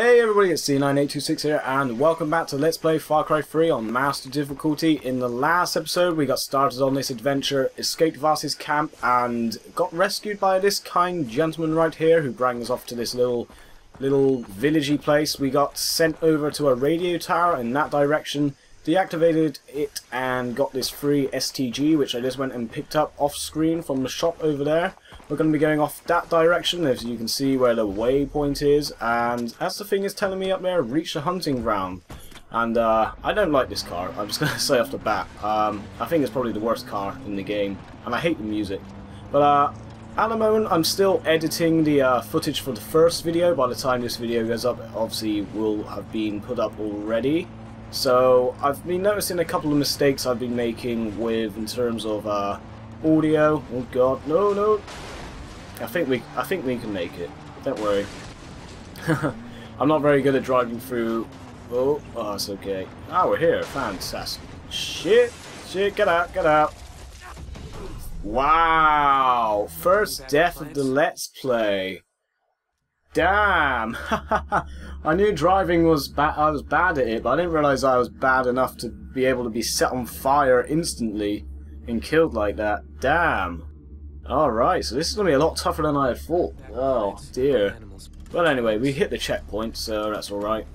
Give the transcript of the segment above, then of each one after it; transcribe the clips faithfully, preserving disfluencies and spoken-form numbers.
Hey everybody, it's C nine eight two six here, and welcome back to Let's Play Far Cry three on Master Difficulty. In the last episode, we got started on this adventure, escaped Vass's camp, and got rescued by this kind gentleman right here, who brings us off to this little, little villagey place. We got sent over to a radio tower in that direction, deactivated it, and got this free S T G, which I just went and picked up off-screen from the shop over there. We're going to be going off that direction, as you can see where the waypoint is, and as the thing is telling me up there, reach the hunting ground. And uh, I don't like this car, I'm just going to say off the bat. Um, I think it's probably the worst car in the game, and I hate the music. But uh, at the moment, I'm still editing the uh, footage for the first video. By the time this video goes up, it obviously will have been put up already. So I've been noticing a couple of mistakes I've been making with in terms of uh, audio. Oh god, no, no. I think we, I think we can make it. Don't worry. I'm not very good at driving through. Oh, oh, it's okay. Ah, oh, we're here. Fantastic. Shit, shit, get out, get out. Wow, first death of the Let's Play. Damn! I knew driving was bad. I was bad at it, but I didn't realise I was bad enough to be able to be set on fire instantly and killed like that. Damn! Alright, so this is going to be a lot tougher than I had thought. Oh dear. Well, anyway, we hit the checkpoint, so that's alright.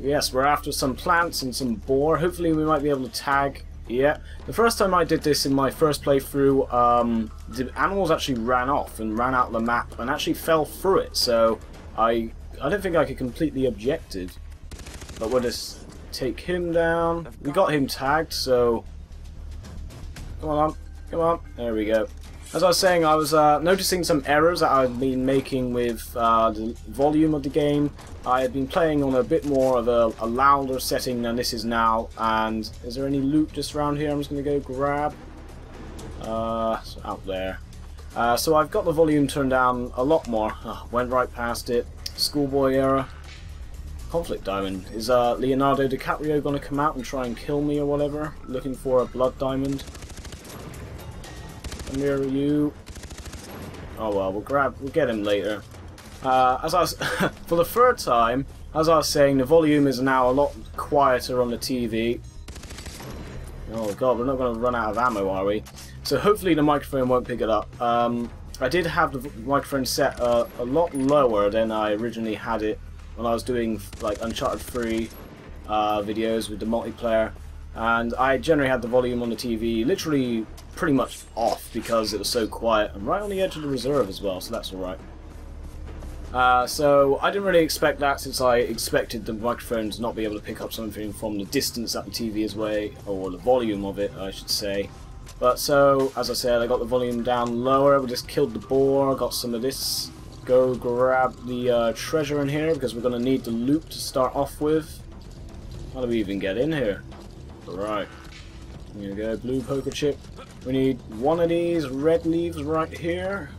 Yes, we're after some plants and some boar. Hopefully we might be able to tag. Yeah, the first time I did this in my first playthrough, um, the animals actually ran off and ran out the map and actually fell through it, so I I don't think I could complete the objective. But we'll just take him down. We got him tagged, so... Come on, come on. There we go. As I was saying, I was uh, noticing some errors that I've been making with uh, the volume of the game. I had been playing on a bit more of a, a louder setting than this is now. And is there any loot just around here I'm just going to go grab? Uh, it's out there. Uh, so I've got the volume turned down a lot more. Oh, went right past it. Schoolboy era. Conflict diamond. Is uh, Leonardo DiCaprio going to come out and try and kill me or whatever? Looking for a blood diamond. Come here, you. Oh well, we'll grab, we'll get him later. Uh, as I was, for the third time, as I was saying, the volume is now a lot quieter on the T V. Oh god, we're not going to run out of ammo, are we? So hopefully the microphone won't pick it up. Um, I did have the microphone set uh, a lot lower than I originally had it when I was doing like Uncharted three uh, videos with the multiplayer. And I generally had the volume on the T V literally pretty much off because it was so quiet. I'm right on the edge of the reserve as well, so that's alright. Uh, so I didn't really expect that, since I expected the microphone to not be able to pick up something from the distance that the T V is way, or the volume of it, I should say. But so, as I said, I got the volume down lower. We just killed the boar, got some of this. Go grab the uh, treasure in here because we're going to need the loot to start off with. How do we even get in here? Right, here we go, blue poker chip. We need one of these red leaves right here.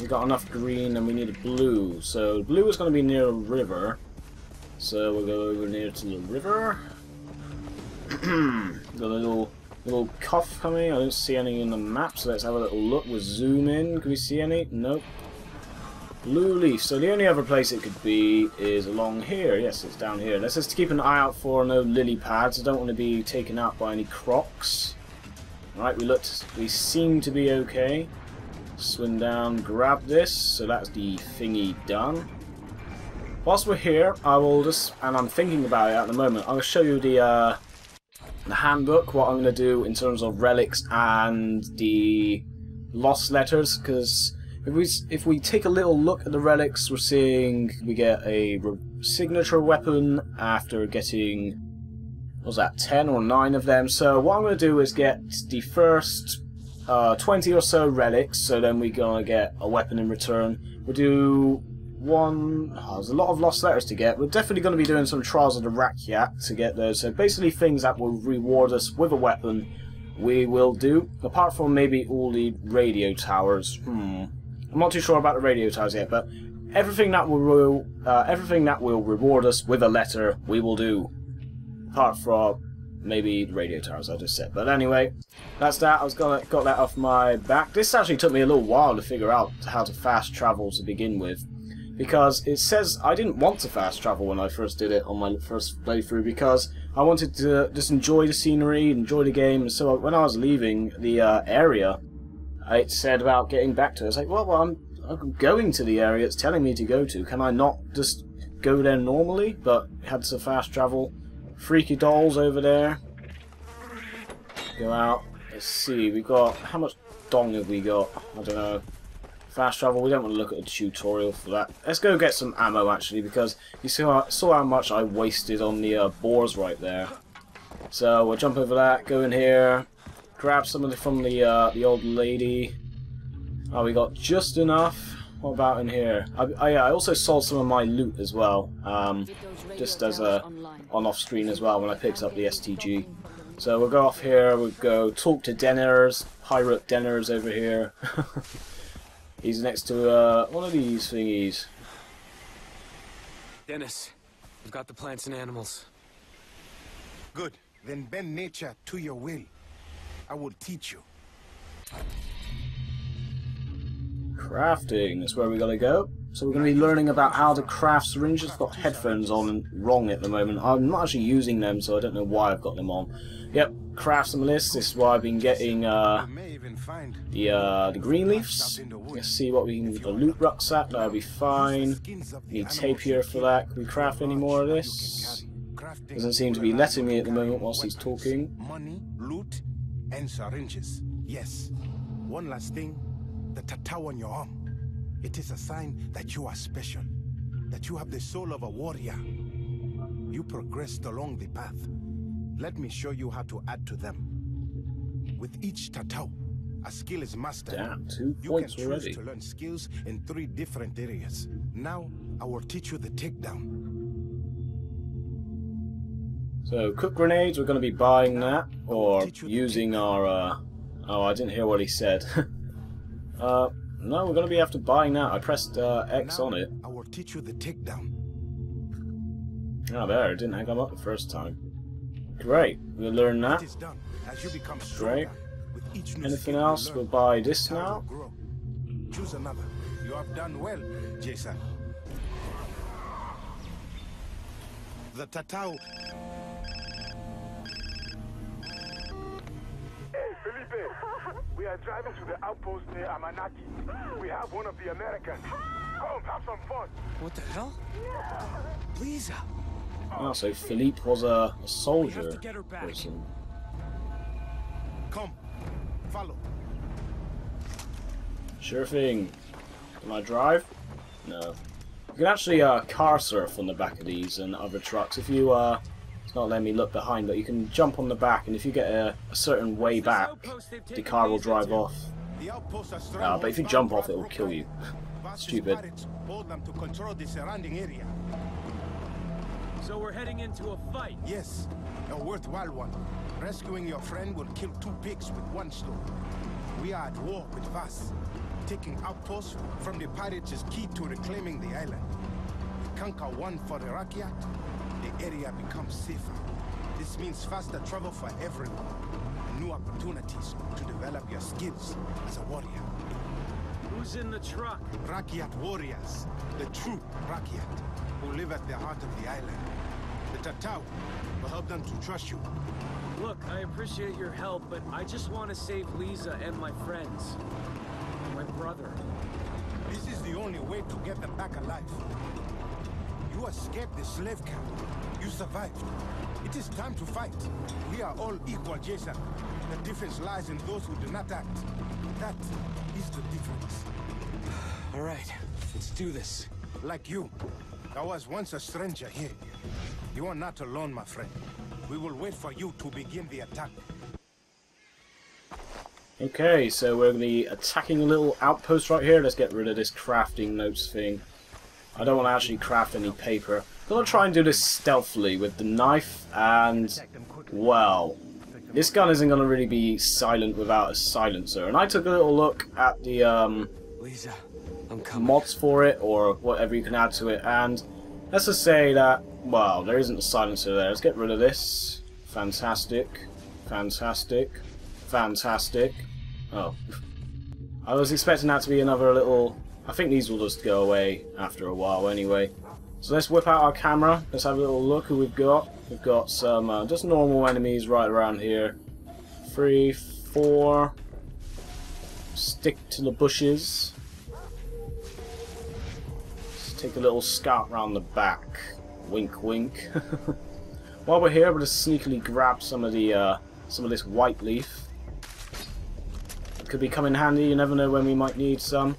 We got enough green and we need a blue. So blue is going to be near a river. So we'll go over near to the river. Got a little little cuff coming. I don't see any in the map, so let's have a little look. We'll zoom in. Can we see any? Nope. Blue leaf. So the only other place it could be is along here. Yes, it's down here. Let's just keep an eye out for no lily pads. I don't want to be taken out by any crocs. Right, we looked. We seem to be okay. Swim down, grab this. So that's the thingy done. Whilst we're here, I will just, and I'm thinking about it at the moment, I'll show you the uh, the handbook. What I'm going to do in terms of relics and the lost letters, because. If we, if we take a little look at the relics, we're seeing we get a re signature weapon after getting, what was that, ten or nine of them. So what I'm going to do is get the first uh, twenty or so relics, so then we're going to get a weapon in return. We'll do one, oh, there's a lot of lost letters to get. We're definitely going to be doing some trials of the Rakyat to get those. So basically things that will reward us with a weapon we will do, apart from maybe all the radio towers. Hmm. I'm not too sure about the radio towers yet, but everything that will uh, everything that will reward us with a letter, we will do. Apart from maybe the radio towers, I just said. But anyway, that's that. I was gonna got that off my back. This actually took me a little while to figure out how to fast travel to begin with. because it says I didn't want to fast travel when I first did it on my first playthrough, because I wanted to just enjoy the scenery, enjoy the game. So when I was leaving the uh, area, it said about getting back to it. It's like, well, well I'm, I'm going to the area it's telling me to go to. Can I not just go there normally? But had to fast travel. Freaky dolls over there. Go out. Let's see. We got how much dong have we got? I don't know. Fast travel. We don't want to look at a tutorial for that. Let's go get some ammo actually, because you saw saw how much I wasted on the uh, boars right there. So we'll jump over that. Go in here. Grab some of the from the uh, the old lady. Oh, we got just enough. What about in here? I, I, I also sold some of my loot as well, um, just as a on-off screen as well when I picked up the S T G. So we'll go off here, we'll go talk to Denners, Pirate Denners over here. He's next to uh, one of these thingies. Dennis, we've got the plants and animals. Good. Then bend nature to your will. I will teach you. Crafting, that's where we gotta go. So we're gonna be learning about how to craft syringes. I've got headphones on and wrong at the moment. I'm not actually using them, so I don't know why I've got them on. Yep, craft some lists. This is why I've been getting uh, the uh, the green leaves. Let's see what we can do. The loot rucksack, that'll be fine. Need tapir for that. Can we craft any more of this? Doesn't seem to be letting me at the moment whilst he's talking. Money, loot, and syringes. Yes. One last thing. The Tatau on your arm. It is a sign that you are special, that you have the soul of a warrior. You progressed along the path. Let me show you how to add to them. With each Tatau, a skill is mastered. Damn, two you points can choose already. To learn skills in three different areas. Now, I will teach you the takedown. So, cook grenades, we're going to be buying that, or using our... Uh... Oh, I didn't hear what he said. Uh, no, we're going to be after buying that. I pressed uh, X now, on it. I will teach you the takedown. Ah, oh, there. It didn't hang up the first time. Great. We'll learn that. Done, as you become great. With each anything else? Learn, we'll buy this now. Choose another. You have done well, Jason. The Tatau. We are driving to the outpost near Amanaki. We have one of the Americans. Come, have some fun. What the hell? Please. Oh, so Philippe was a, a soldier. We have to get her back. Person. Come, follow. Sure thing. Can I drive? No. You can actually uh, car surf on the back of these and other trucks if you. Uh, It's not letting me look behind, but you can jump on the back, and if you get a, a certain way back, the car will drive off. Uh, but if you jump off, it will kill you. Stupid. So we're heading into a fight. Yes, a worthwhile one. Rescuing your friend will kill two pigs with one stone. We are at war with Vas. Taking outposts from the pirates is key to reclaiming the island. We conquer one for the Rakyat. The area becomes safer. This means faster travel for everyone. And new opportunities to develop your skills as a warrior. Who's in the truck? Rakyat warriors. The true Rakyat, who live at the heart of the island. The Tatau will help them to trust you. Look, I appreciate your help, but I just want to save Lisa and my friends. And my brother. This is the only way to get them back alive. You escaped the slave camp. You survived. It is time to fight. We are all equal, Jason. The difference lies in those who do not act. That is the difference. All right, let's do this. Like you, I was once a stranger here. You are not alone, my friend. We will wait for you to begin the attack. Okay, so we're going to be attacking a little outpost right here. Let's get rid of this crafting notes thing. I don't want to actually craft any paper. I'm going to try and do this stealthily with the knife and, well, this gun isn't going to really be silent without a silencer. And I took a little look at the um, Lisa, I'm mods for it or whatever you can add to it. And let's just say that, well, there isn't a silencer there. Let's get rid of this. Fantastic. Fantastic. Fantastic. Oh. I was expecting that to be another little I think these will just go away after a while anyway. So let's whip out our camera, let's have a little look who we've got. We've got some uh, just normal enemies right around here. Three, four, stick to the bushes. Let's take a little scout round the back. Wink, wink. While we're here, we'll just sneakily grab some of the uh, some of this white leaf. It could be coming handy, you never know when we might need some.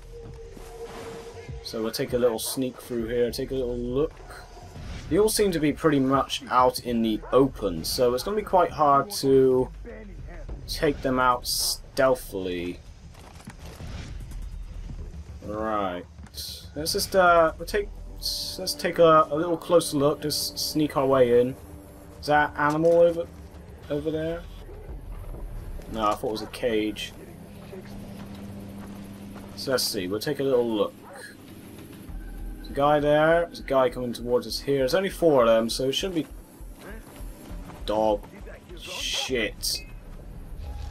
So we'll take a little sneak through here, take a little look. They all seem to be pretty much out in the open, so it's going to be quite hard to take them out stealthily. Right. Let's just uh, we'll take let's take a, a little closer look. Just sneak our way in. Is that animal over over there? No, I thought it was a cage. So let's see. We'll take a little look. Guy there. There's a guy coming towards us here. There's only four of them, so it shouldn't be... Dog. Shit.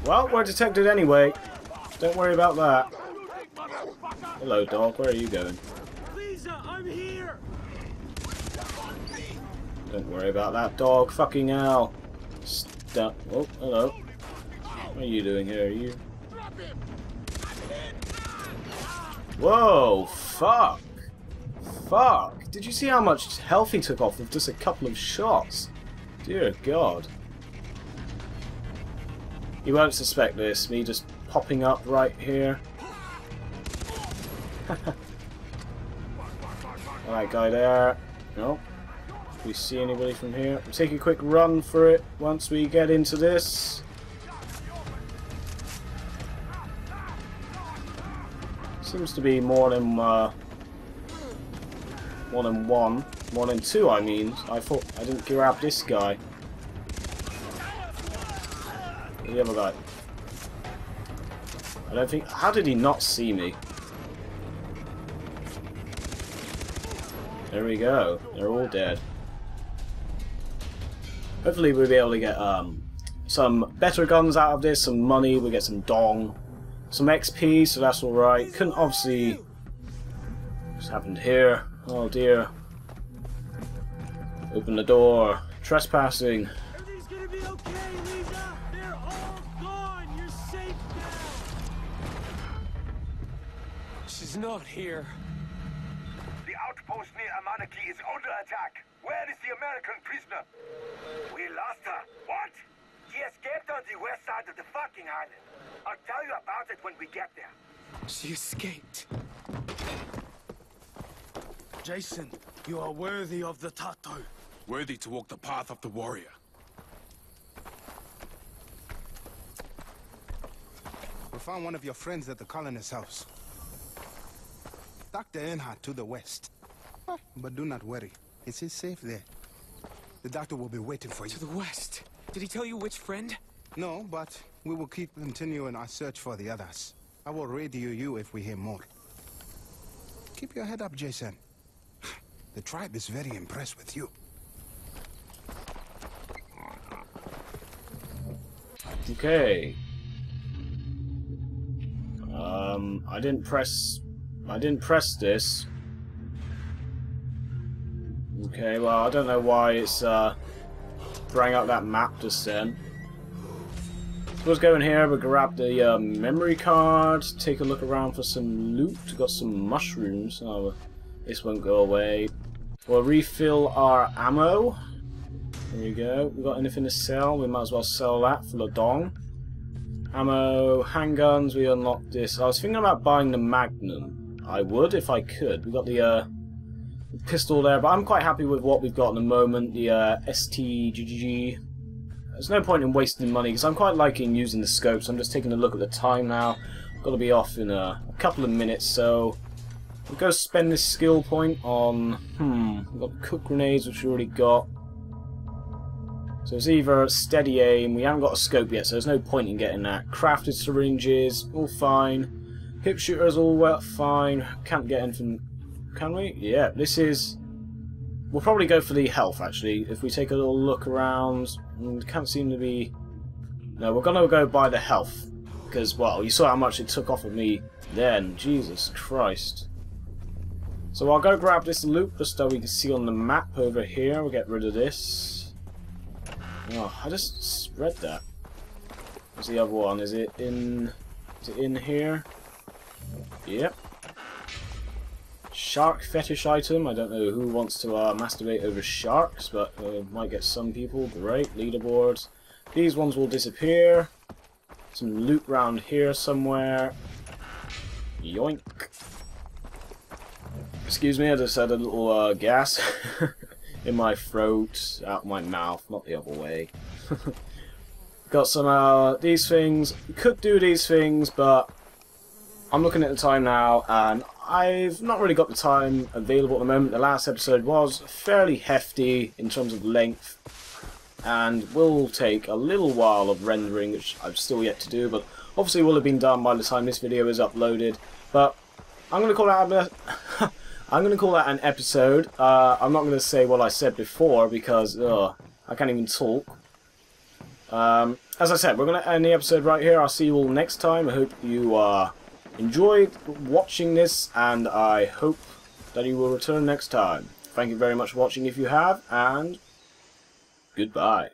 Well, we're detected anyway. Don't worry about that. Hello, dog. Where are you going? Don't worry about that, dog. Fucking hell. Stop. Oh, hello. What are you doing here? Are you... Whoa, fuck. Fuck! Did you see how much health he took off with just a couple of shots? Dear God. You won't suspect this, me just popping up right here. Alright, guy there. No. If we see anybody from here, we'll take a quick run for it once we get into this. Seems to be more than... Uh, One and one. One and two, I mean. I thought I didn't grab this guy. The other guy. I don't think... How did he not see me? There we go. They're all dead. Hopefully we'll be able to get um, some better guns out of this, some money, we'll get some dong, some X P, so that's alright. Couldn't obviously... What's happened here? Oh dear. Open the door. Trespassing. Everything's gonna be okay, Lisa. They're all gone. You're safe now. She's not here. The outpost near Amanaki is under attack. Where is the American prisoner? We lost her. What? She escaped on the west side of the fucking island. I'll tell you about it when we get there. She escaped. Jason, you are worthy of the Tatau. Worthy to walk the path of the warrior. We found one of your friends at the colonist's house. Doctor Earnhardt to the west. But do not worry. It is safe there. The doctor will be waiting for you. To the west? Did he tell you which friend? No, but we will keep continuing our search for the others. I will radio you if we hear more. Keep your head up, Jason. The tribe is very impressed with you. Okay. Um, I didn't press... I didn't press this. Okay, well, I don't know why it's, uh... bring up that map just then. So let's go in here, we'll grab the uh, memory card, take a look around for some loot. We've got some mushrooms. Oh, this won't go away. We'll refill our ammo. There we go. We've got anything to sell. We might as well sell that for Le Dong. Ammo, handguns. We unlock this. I was thinking about buying the Magnum. I would if I could. We've got the uh, pistol there, but I'm quite happy with what we've got at the moment. The uh, S T G. There's no point in wasting money because I'm quite liking using the scopes. I'm just taking a look at the time now. I've got to be off in a, a couple of minutes, so... We'll go spend this skill point on, hmm, we've got cook grenades, which we already got. So it's either steady aim, we haven't got a scope yet, so there's no point in getting that. Crafted syringes, all fine. Hip shooters, all well, fine. Can't get anything, can we? Yeah, this is, we'll probably go for the health, actually. If we take a little look around, can't seem to be, no, we're going to go by the health. Because, well, you saw how much it took off of me then, Jesus Christ. So I'll go grab this loop just so we can see on the map over here. We'll get rid of this. Oh, I just read that. What's the other one? Is it in? Is it in here? Yep. Shark fetish item. I don't know who wants to uh, masturbate over sharks, but uh, might get some people. Great. Leaderboards. These ones will disappear. Some loot round here somewhere. Yoink. Excuse me, I just had a little uh, gas in my throat, out my mouth, not the other way. Got some, uh, these things. Could do these things, but I'm looking at the time now, and I've not really got the time available at the moment. The last episode was fairly hefty in terms of length, and will take a little while of rendering, which I've still yet to do, but obviously will have been done by the time this video is uploaded. But I'm going to call that a, I'm going to call that an episode. Uh, I'm not going to say what I said before because ugh, I can't even talk. Um, as I said, we're going to end the episode right here. I'll see you all next time. I hope you uh, enjoyed watching this, and I hope that you will return next time. Thank you very much for watching if you have, and goodbye.